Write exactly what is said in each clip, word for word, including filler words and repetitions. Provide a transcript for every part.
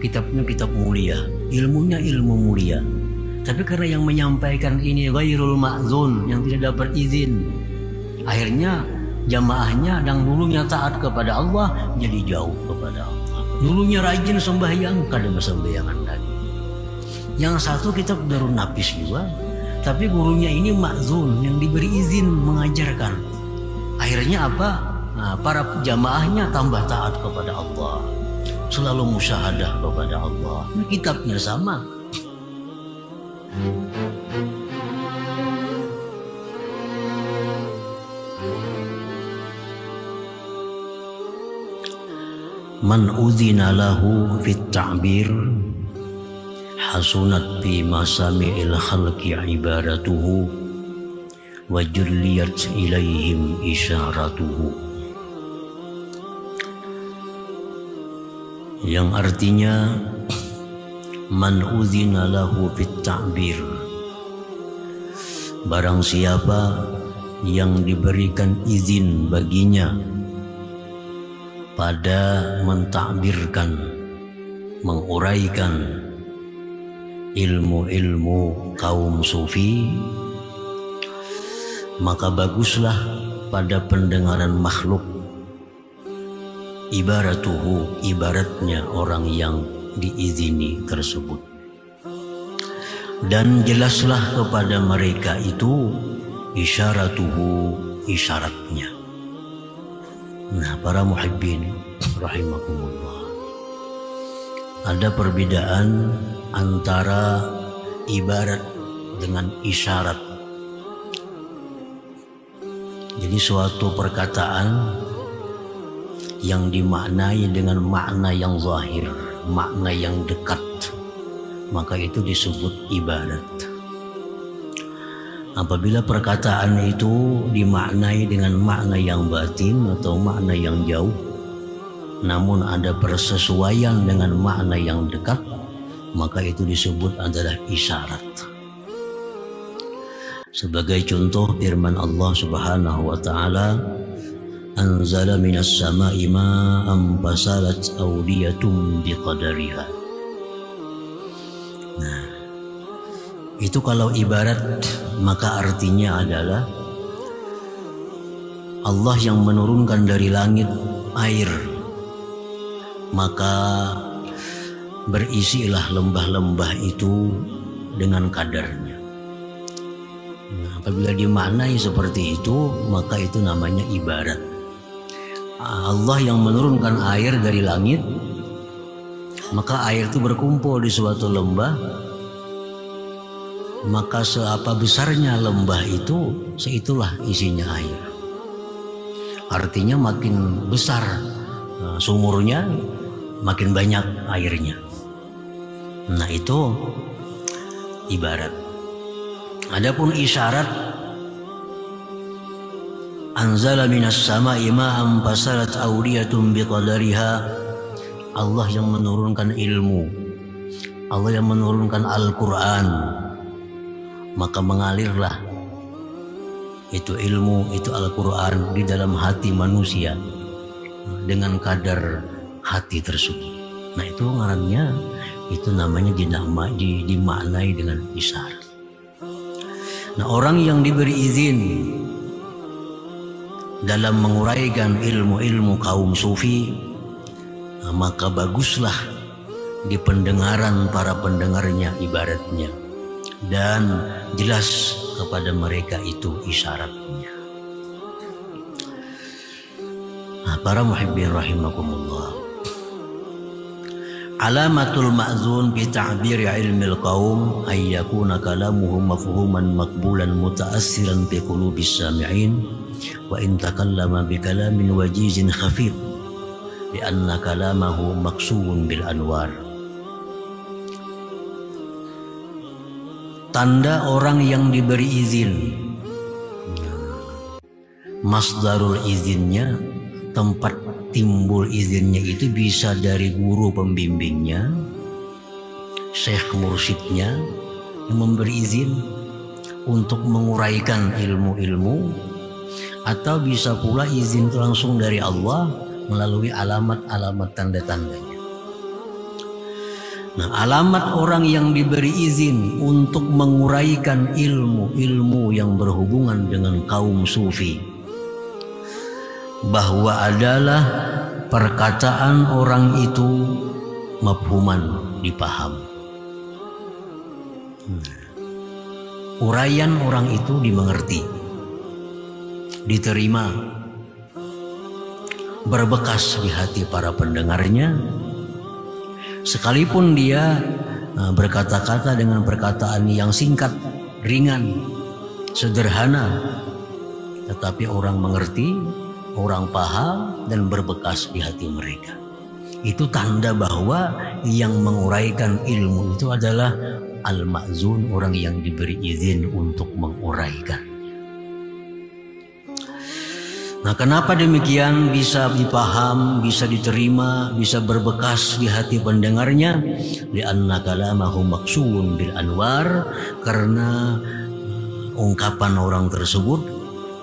kitabnya kitab mulia, ilmunya ilmu mulia. Tapi karena yang menyampaikan ini ghairul ma'zun, yang tidak dapat izin, akhirnya jamaahnya yang dulunya taat kepada Allah jadi jauh kepada Allah. Dulunya rajin sembahyang, kadang sembayangan lagi. Yang satu kitab darun nafis juga, tapi gurunya ini ma'zun, yang diberi izin mengajarkan. Akhirnya apa? Nah, para jamaahnya tambah taat kepada Allah, selalu musyahadah kepada Allah. Nah, kitabnya sama. Man udzina lahu fit ta'bir hasunat fi masami'il khalqi ibaratuhu wa jurliyat ilaihim isyaratuhu, yang artinya man udzina lahu fit ta'bir, barang siapa yang diberikan izin baginya pada mentakbirkan, menguraikan ilmu-ilmu kaum sufi, maka baguslah pada pendengaran makhluk ibaratuhu, ibaratnya orang yang diizini tersebut, dan jelaslah kepada mereka itu isyaratuhu, isyaratnya. Nah, para muhibbin rahimakumullah, ada perbedaan antara ibarat dengan isyarat. Jadi suatu perkataan yang dimaknai dengan makna yang zahir, makna yang dekat, maka itu disebut ibarat. Apabila perkataan itu dimaknai dengan makna yang batin atau makna yang jauh, namun ada persesuaian dengan makna yang dekat, maka itu disebut adalah isyarat. Sebagai contoh firman Allah Subhanahu wa taala, anzala minas sama'i ma'an fasalat awdiyatum biqadariha. Nah, itu kalau ibarat, maka artinya adalah Allah yang menurunkan dari langit air, maka berisilah lembah-lembah itu dengan kadarnya. Nah, apabila dimaknai seperti itu, maka itu namanya ibarat. Allah yang menurunkan air dari langit, maka air itu berkumpul di suatu lembah, maka seapa besarnya lembah itu, seitulah isinya air. Artinya makin besar sumurnya, makin banyak airnya. Nah, itu ibarat. Adapun isyarat, anzala minas sama'i ma'an fasalat awdiyatum biqadariha, Allah yang menurunkan ilmu, Allah yang menurunkan Al-Quran, maka mengalirlah itu ilmu, itu Al-Quran di dalam hati manusia dengan kadar hati tersebut. Nah, itu ngarannya, itu namanya dimaknai dengan isyarat. Nah, orang yang diberi izin dalam menguraikan ilmu-ilmu kaum sufi, maka baguslah di pendengaran para pendengarnya ibaratnya, dan jelas kepada mereka itu isyaratnya. Nah, para muhibbin rahimakumullah, alamatul ma'zun bi ta'biri ilmil qaum ay yakuna kalamuhum mafhuman maqbulan muta'assiran bi qulubis sami'in wa in takallama bi kalamin wajizin khafif li anna kalamahu maqsuun bil anwar. Tanda orang yang diberi izin, masdarul izinnya, tempat timbul izinnya itu bisa dari guru pembimbingnya, syekh mursyidnya yang memberi izin untuk menguraikan ilmu-ilmu, atau bisa pula izin langsung dari Allah melalui alamat-alamat tanda-tandanya. Nah, alamat orang yang diberi izin untuk menguraikan ilmu-ilmu yang berhubungan dengan kaum sufi, bahwa adalah perkataan orang itu mafhuman, dipaham. Nah, uraian orang itu dimengerti, diterima, berbekas di hati para pendengarnya. Sekalipun dia berkata-kata dengan perkataan yang singkat, ringan, sederhana, tetapi orang mengerti, orang paham, dan berbekas di hati mereka. Itu tanda bahwa yang menguraikan ilmu itu adalah al-ma'zun, orang yang diberi izin untuk menguraikan. Nah, kenapa demikian bisa dipaham, bisa diterima, bisa berbekas di hati pendengarnya? Li'anna kalamahu maqsuun bil anwar, karena ungkapan orang tersebut,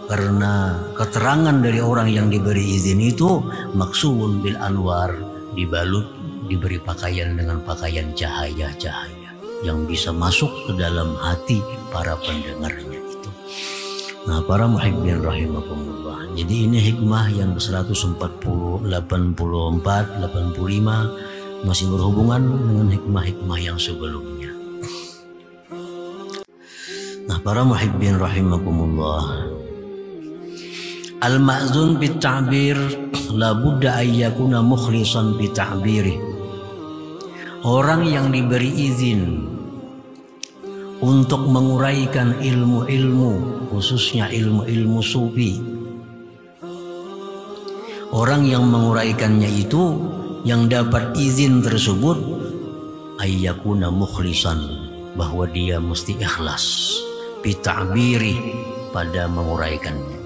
karena keterangan dari orang yang diberi izin itu maqsuun bil anwar, dibalut, diberi pakaian dengan pakaian cahaya-cahaya yang bisa masuk ke dalam hati para pendengarnya itu. Nah, para muhibbin rahimakumullah. Jadi ini hikmah yang seratus empat puluh, delapan puluh empat, delapan puluh lima masih berhubungan dengan hikmah-hikmah yang sebelumnya. Nah, para muhibbin rahimakumullah. Al-ma'zun bit ta'bir la budda ayyakuna mukhlisan bit ta'birih. Orang yang diberi izin untuk menguraikan ilmu-ilmu, khususnya ilmu-ilmu sufi, orang yang menguraikannya itu, yang dapat izin tersebut, ayyakuna mukhlisan, bahwa dia mesti ikhlas bita'biri, pada menguraikannya.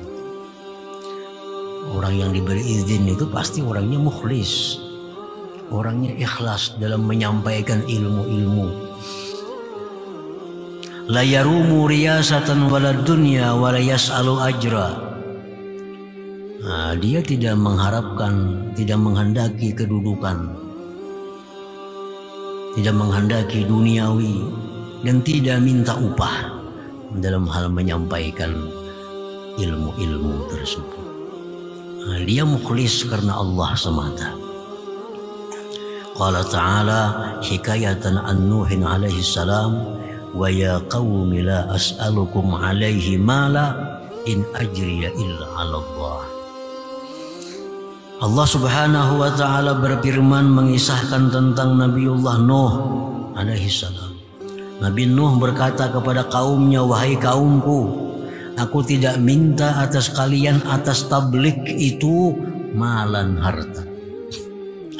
Orang yang diberi izin itu pasti orangnya mukhlis, orangnya ikhlas dalam menyampaikan ilmu-ilmu. La yarumu riyasatan walad dunya wala yas'alu ajra. Nah, dia tidak mengharapkan, tidak menghendaki kedudukan, tidak menghendaki duniawi, dan tidak minta upah dalam hal menyampaikan ilmu-ilmu tersebut. Nah, dia mukhlis karena Allah semata. Qala ta'ala hikayatan an Nuhin alaihi salam, wa ya qaumi la as'alukum alaihi mala in ajriya illa 'ala Allah. Allah subhanahu wa ta'ala berfirman mengisahkan tentang Nabiullah Nuh alaihi salam. Nabi Nuh berkata kepada kaumnya, wahai kaumku, aku tidak minta atas kalian atas tabligh itu malan harta.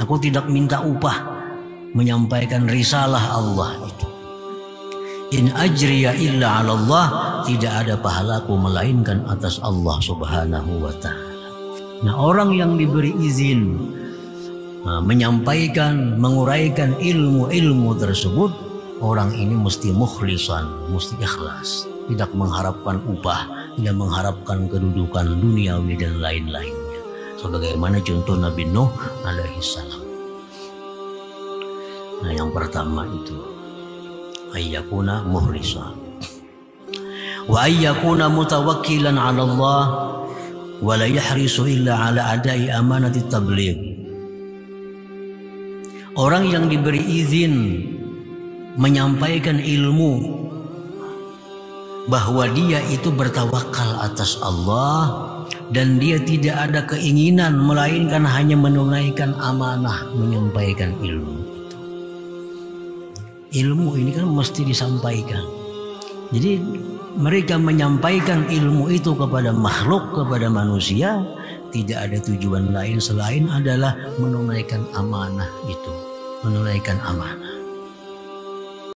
Aku tidak minta upah menyampaikan risalah Allah itu. In ajriya illa 'ala Allah, tidak ada pahalaku melainkan atas Allah subhanahu wa ta'ala. Nah, orang yang diberi izin nah, menyampaikan, menguraikan ilmu-ilmu tersebut, orang ini mesti mukhlisan, mesti ikhlas, tidak mengharapkan upah, tidak mengharapkan kedudukan duniawi dan lain-lainnya. Sebagaimana contoh Nabi Nuh alaihi salam. Nah, yang pertama itu ayyakuna mukhlisan, wa ayyakuna mutawakkilan 'ala Allah. Wala yahrisu illa ala adai amanati tabligh. Orang yang diberi izin menyampaikan ilmu, bahwa dia itu bertawakal atas Allah, dan dia tidak ada keinginan melainkan hanya menunaikan amanah menyampaikan ilmu itu. Ilmu ini kan mesti disampaikan. Jadi mereka menyampaikan ilmu itu kepada makhluk, kepada manusia, tidak ada tujuan lain selain adalah menunaikan amanah itu, menunaikan amanah.